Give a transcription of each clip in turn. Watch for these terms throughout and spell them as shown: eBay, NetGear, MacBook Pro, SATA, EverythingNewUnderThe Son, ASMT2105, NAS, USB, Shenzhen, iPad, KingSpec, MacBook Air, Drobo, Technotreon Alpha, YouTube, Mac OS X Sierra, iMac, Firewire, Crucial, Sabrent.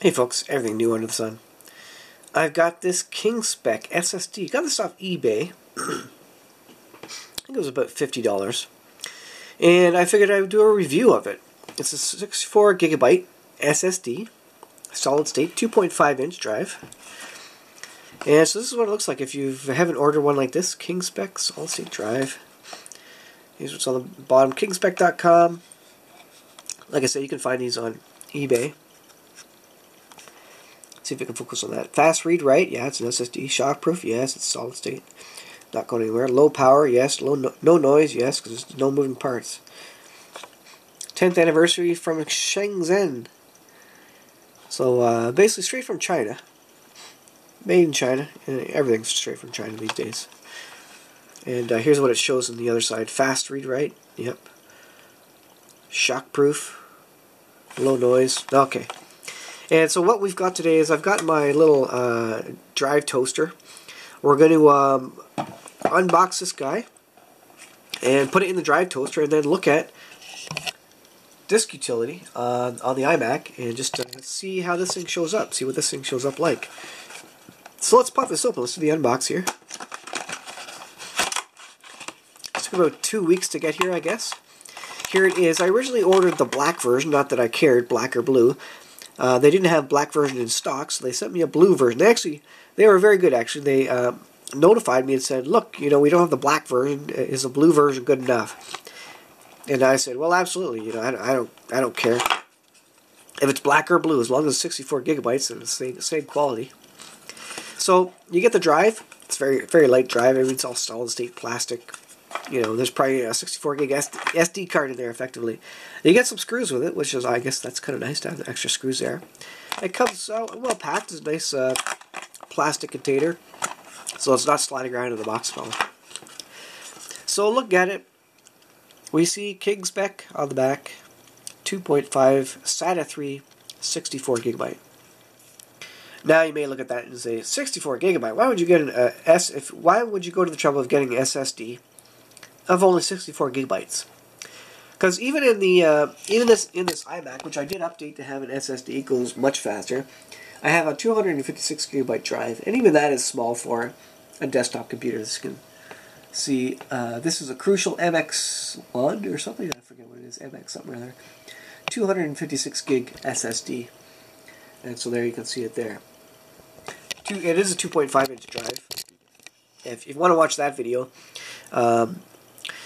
Hey folks, everything new under the sun. I've got this KingSpec SSD. Got this off eBay. I think it was about $50. And I figured I would do a review of it. It's a 64 gigabyte SSD, solid state, 2.5 inch drive. And so this is what it looks like if you haven't ordered one like this. KingSpec solid state drive. Here's what's on the bottom, kingspec.com. Like I said, you can find these on eBay. See if we can focus on that. Fast read write, yeah, it's an SSD. Shockproof, yes, it's solid state, not going anywhere. Low power, yes. No noise, yes, because there's no moving parts. 10th anniversary from Shenzhen. So basically straight from China, made in China, and everything's straight from China these days. And here's what it shows on the other side. Fast read write, yep. Shockproof, low noise, okay. And so what we've got today is I've got my little drive toaster. We're going to unbox this guy and put it in the drive toaster and then look at disk utility on the iMac and just see how this thing shows up, see what this thing shows up like. So let's pop this open. Let's do the unbox here. It took about 2 weeks to get here, I guess. Here it is. I originally ordered the black version, not that I cared, black or blue. They didn't have black version in stock, so they sent me a blue version. They were very good, actually. They notified me and said, look, you know, we don't have the black version. Is the blue version good enough? And I said, well, absolutely. You know, I don't care if it's black or blue, as long as it's 64 gigabytes and it's the same quality. So you get the drive. It's very light drive. I mean, it's all solid state plastic. You know, there's probably a 64 gig SD card in there, effectively. You get some screws with it, which is, I guess, that's kind of nice to have the extra screws there. It comes well packed. It's a nice plastic container, so it's not sliding around in the box at all. So look at it. We see KingSpec on the back, 2.5 SATA 3, 64 gigabyte. Now you may look at that and say, 64 gigabyte. Why would you get an Why would you go to the trouble of getting an SSD? Of only 64 gigabytes, because even in the in this iMac, which I did update to have an SSD, goes much faster. I have a 256 gigabyte drive, and even that is small for a desktop computer. This can see this is a Crucial MX1 or something. I forget what it is. MX something or other. 256 gig SSD, and so there you can see it there. It is a 2.5 inch drive. If you want to watch that video.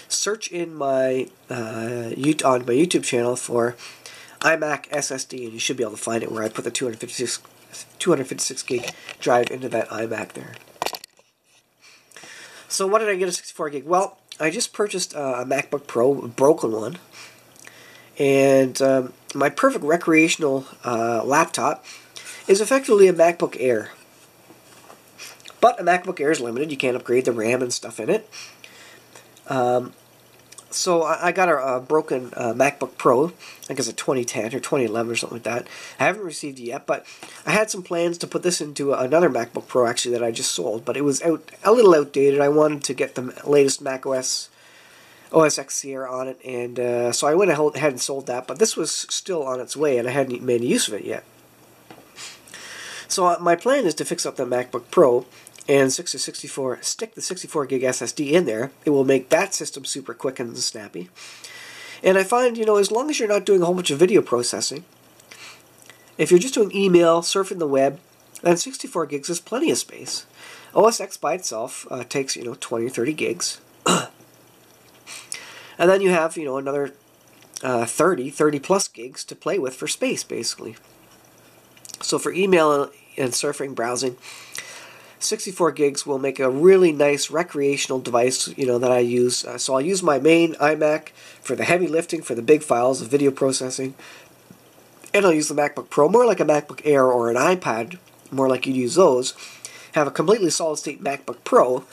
Search in my on my YouTube channel for iMac SSD, and you should be able to find it where I put the 256 gig drive into that iMac there. So why did I get a 64 gig? Well, I just purchased a MacBook Pro, a broken one, and my perfect recreational laptop is effectively a MacBook Air. But a MacBook Air is limited; you can't upgrade the RAM and stuff in it. So I got a broken MacBook Pro. I think it's a 2010 or 2011 or something like that. I haven't received it yet, but I had some plans to put this into another MacBook Pro, actually, that I just sold, but it was a little outdated. I wanted to get the latest Mac OS X Sierra on it, and so I went ahead and sold that, but this was still on its way, and I hadn't made use of it yet. So my plan is to fix up the MacBook Pro and stick the 64 gig SSD in there. It will make that system super quick and snappy. And I find, you know, as long as you're not doing a whole bunch of video processing, if you're just doing email, surfing the web, then 64 gigs is plenty of space. OS X by itself takes, you know, 20 or 30 gigs. And then you have, you know, another 30 plus gigs to play with for space, basically. So for email and surfing, browsing, 64 gigs will make a really nice recreational device, you know, that I use. So I'll use my main iMac for the heavy lifting, for the big files, the video processing. And I'll use the MacBook Pro more like a MacBook Air or an iPad, more like you'd use those. Have a completely solid-state MacBook Pro,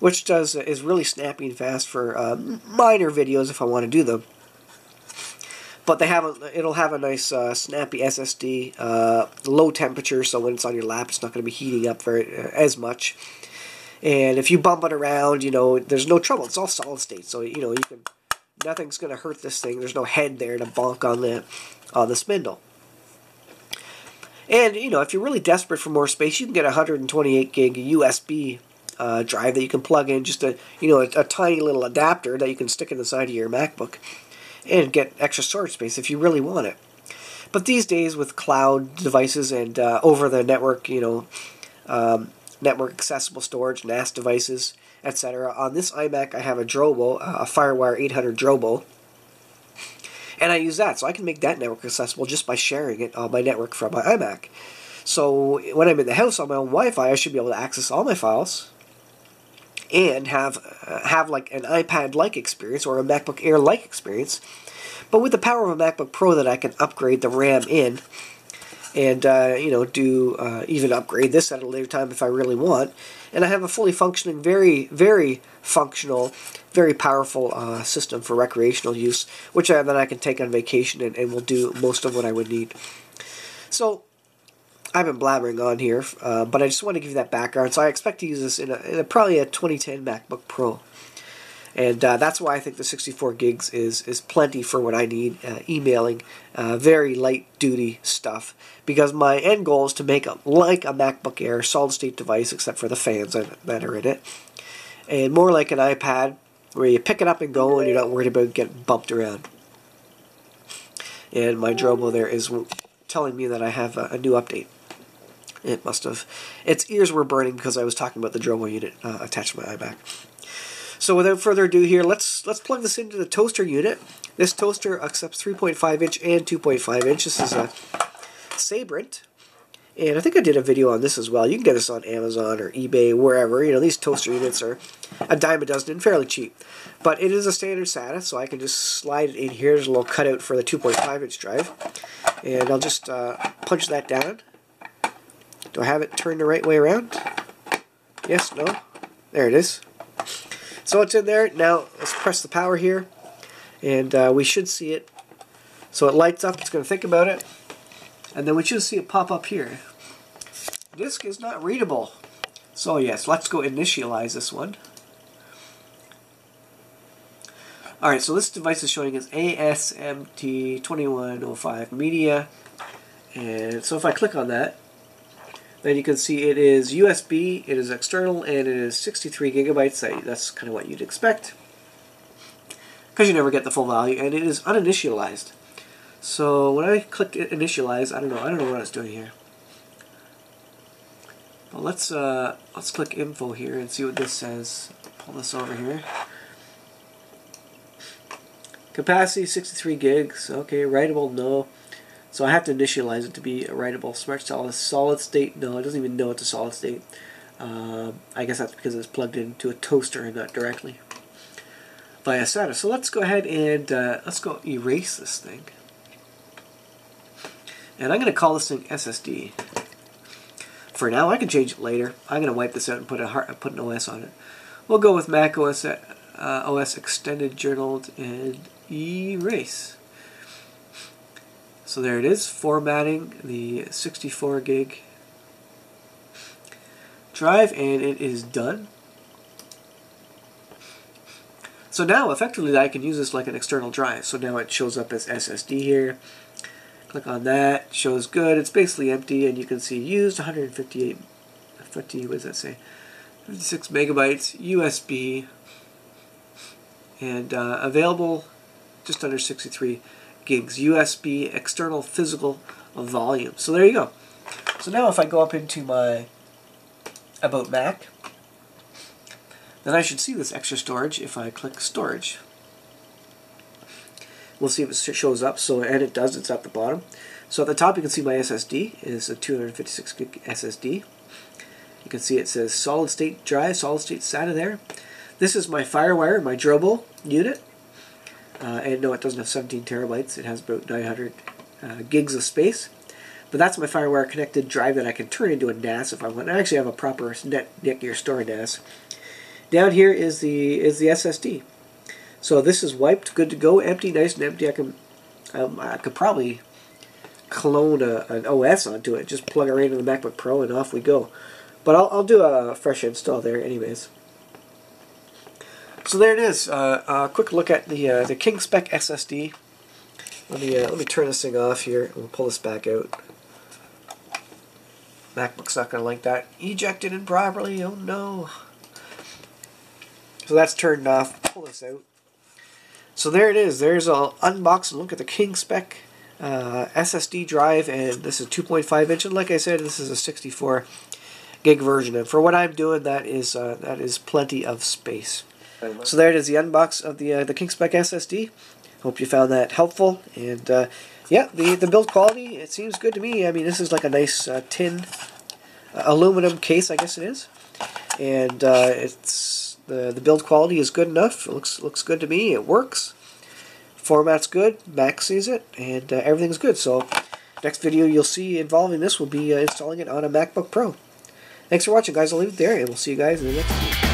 which is really snappy and fast for minor videos if I want to do them. But it'll have a nice snappy SSD, low temperature, so when it's on your lap, it's not going to be heating up as much. And if you bump it around, you know, there's no trouble. It's all solid state, so you know nothing's going to hurt this thing. There's no head there to bonk on the spindle. And, you know, if you're really desperate for more space, you can get a 128 gig USB drive that you can plug in, just a tiny little adapter that you can stick in the side of your MacBook and get extra storage space if you really want it. But these days with cloud devices and over-the-network, network accessible storage, NAS devices, etc. On this iMac, I have a Drobo, a Firewire 800 Drobo, and I use that, so I can make that network accessible just by sharing it on my network from my iMac. So when I'm in the house on my own Wi-Fi, I should be able to access all my files and have like an iPad-like experience or a MacBook Air-like experience. But with the power of a MacBook Pro that I can upgrade the RAM in and, even upgrade this at a later time if I really want. And I have a fully functioning, very, very functional, very powerful system for recreational use, which then I can take on vacation and will do most of what I would need. So I've been blabbering on here, but I just want to give you that background. So I expect to use this in probably a 2010 MacBook Pro. And that's why I think the 64 gigs is plenty for what I need, emailing, very light-duty stuff. Because my end goal is to make a MacBook Air solid-state device, except for the fans that are in it. And more like an iPad, where you pick it up and go, and you're not worried about getting bumped around. And my Drobo there is telling me that I have a new update. It must have. Its ears were burning because I was talking about the Drobo unit attached to my iMac. So without further ado here, let's plug this into the toaster unit. This toaster accepts 3.5 inch and 2.5 inch. This is a Sabrent. And I think I did a video on this as well. You can get this on Amazon or eBay, wherever. You know, these toaster units are a dime a dozen and fairly cheap. But it is a standard SATA, so I can just slide it in here. There's a little cutout for the 2.5 inch drive. And I'll just punch that down. Do I have it turned the right way around? Yes, no? There it is. So it's in there. Now let's press the power here, and we should see it. So it lights up, it's going to think about it, and then we should see it pop up here. Disk is not readable. So yes, let's go initialize this one. Alright, so this device is showing as ASMT2105 media, and so if I click on that, then you can see it is USB, it is external, and it is 63 gigabytes. That's kind of what you'd expect, because you never get the full value, and it is uninitialized. So when I clicked initialize, I don't know what I was doing here. But let's click info here and see what this says. Pull this over here. Capacity 63 gigs. Okay, writable no. So I have to initialize it to be a writable smart cell. Is solid state? No, it doesn't even know it's a solid state. I guess that's because it's plugged into a toaster and not directly via SATA. So let's go ahead and let's go erase this thing. And I'm going to call this thing SSD. For now, I can change it later. I'm going to wipe this out and put an OS on it. We'll go with Mac OS, OS Extended Journaled and erase. So there it is, formatting the 64 gig drive, and it is done. So now effectively I can use this like an external drive. So now it shows up as SSD here. Click on that, shows good. It's basically empty, and you can see used 56 megabytes USB, and available just under 63 gigs USB external physical volume. So there you go. So now if I go up into my About Mac, then I should see this extra storage if I click storage. We'll see if it shows up. So, and it does, it's at the bottom. So at the top you can see my SSD. It is a 256 gig SSD. You can see it says solid state drive, solid state SATA there. This is my Firewire, my Drobo unit. And no, it doesn't have 17 terabytes. It has about 900 gigs of space. But that's my Firewire connected drive that I can turn into a NAS if I want. I actually have a proper NetGear store NAS. Down here is the SSD. So this is wiped, good to go, empty, nice and empty. I could probably clone an OS onto it. Just plug it right into the MacBook Pro and off we go. But I'll do a fresh install there, anyways. So there it is. A quick look at the KingSpec SSD. Let me turn this thing off here. We'll pull this back out. MacBook's not going to like that. Ejected improperly, oh no. So that's turned off. Pull this out. So there it is. There's an unboxing look at the KingSpec SSD drive, and this is 2.5 inch. And like I said, this is a 64 gig version. And for what I'm doing, that is plenty of space. So there it is, the unbox of the KingSpec SSD. Hope you found that helpful. And yeah, the build quality, it seems good to me. I mean, this is like a nice tin aluminum case, I guess it is, and it's. The build quality is good enough. It looks good to me. It works. Format's good. Mac sees it, and everything's good. So, next video you'll see involving this will be installing it on a MacBook Pro. Thanks for watching, guys. I'll leave it there, and we'll see you guys in the next video.